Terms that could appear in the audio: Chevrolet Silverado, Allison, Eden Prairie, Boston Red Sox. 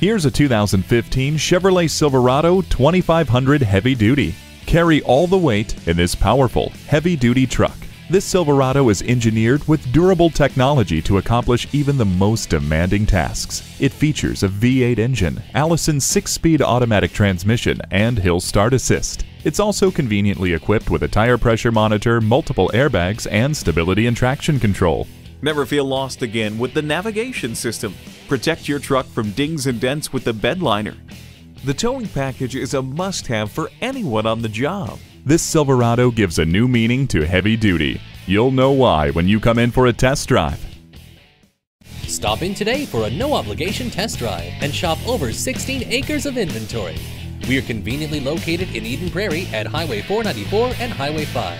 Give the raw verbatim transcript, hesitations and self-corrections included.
Here's a two thousand fifteen Chevrolet Silverado twenty-five hundred Heavy Duty. Carry all the weight in this powerful, heavy-duty truck. This Silverado is engineered with durable technology to accomplish even the most demanding tasks. It features a V eight engine, Allison's six-speed automatic transmission, and hill start assist. It's also conveniently equipped with a tire pressure monitor, multiple airbags, and stability and traction control. Never feel lost again with the navigation system. Protect your truck from dings and dents with the bed liner. The towing package is a must-have for anyone on the job. This Silverado gives a new meaning to heavy duty. You'll know why when you come in for a test drive. Stop in today for a no-obligation test drive and shop over sixteen acres of inventory. We are conveniently located in Eden Prairie at Highway four ninety-four and Highway five.